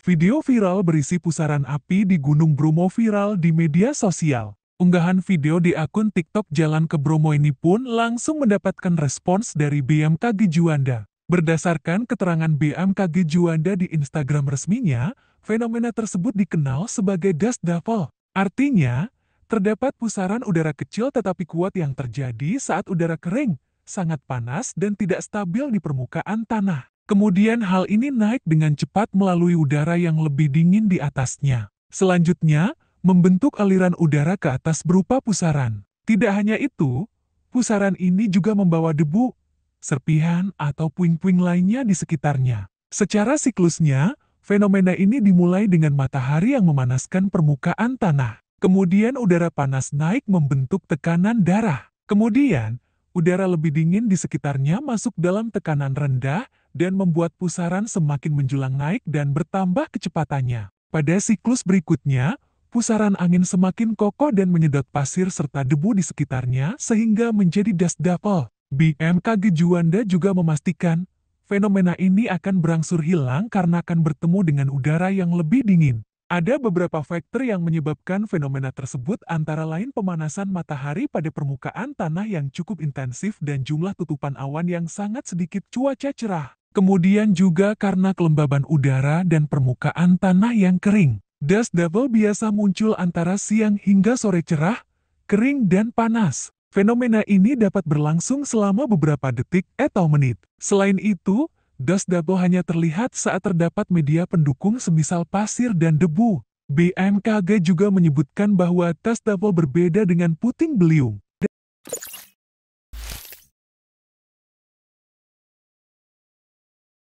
Video viral berisi pusaran api di Gunung Bromo viral di media sosial. Unggahan video di akun TikTok Jalan ke Bromo ini pun langsung mendapatkan respons dari BMKG Juanda. Berdasarkan keterangan BMKG Juanda di Instagram resminya, fenomena tersebut dikenal sebagai dust devil. Artinya, terdapat pusaran udara kecil tetapi kuat yang terjadi saat udara kering, sangat panas dan tidak stabil di permukaan tanah. Kemudian hal ini naik dengan cepat melalui udara yang lebih dingin di atasnya. Selanjutnya, membentuk aliran udara ke atas berupa pusaran. Tidak hanya itu, pusaran ini juga membawa debu, serpihan, atau puing-puing lainnya di sekitarnya. Secara siklusnya, fenomena ini dimulai dengan matahari yang memanaskan permukaan tanah. Kemudian udara panas naik membentuk tekanan darah. Kemudian, udara lebih dingin di sekitarnya masuk dalam tekanan rendah dan membuat pusaran semakin menjulang naik dan bertambah kecepatannya. Pada siklus berikutnya, pusaran angin semakin kokoh dan menyedot pasir serta debu di sekitarnya sehingga menjadi dust devil. BMKG Juanda juga memastikan, fenomena ini akan berangsur hilang karena akan bertemu dengan udara yang lebih dingin. Ada beberapa faktor yang menyebabkan fenomena tersebut antara lain pemanasan matahari pada permukaan tanah yang cukup intensif dan jumlah tutupan awan yang sangat sedikit cuaca cerah. Kemudian juga karena kelembaban udara dan permukaan tanah yang kering. Dust devil biasa muncul antara siang hingga sore cerah, kering dan panas. Fenomena ini dapat berlangsung selama beberapa detik atau menit. Selain itu, dust devil hanya terlihat saat terdapat media pendukung semisal pasir dan debu. BMKG juga menyebutkan bahwa dust devil berbeda dengan puting beliung.